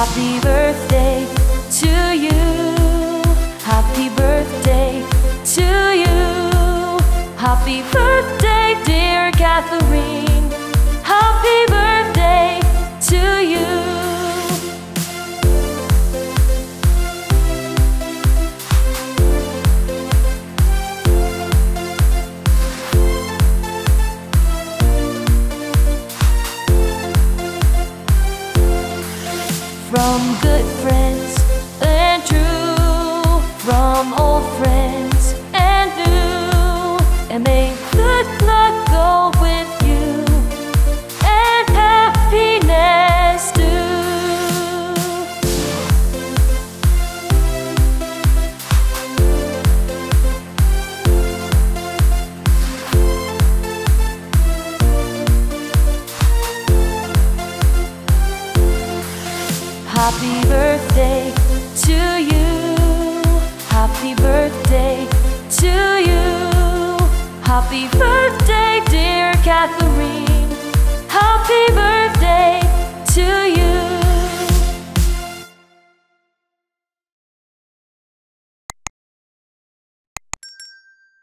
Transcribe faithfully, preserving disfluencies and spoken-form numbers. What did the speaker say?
Happy birthday to you. Happy birthday to you. Happy birthday, dear Catharine. Happy birthday to you. From good friends and true, from old friends and new, and may good luck go with you, and happiness too. Happy birthday to you. Happy birthday to you. Happy birthday, dear Catharine. Happy birthday.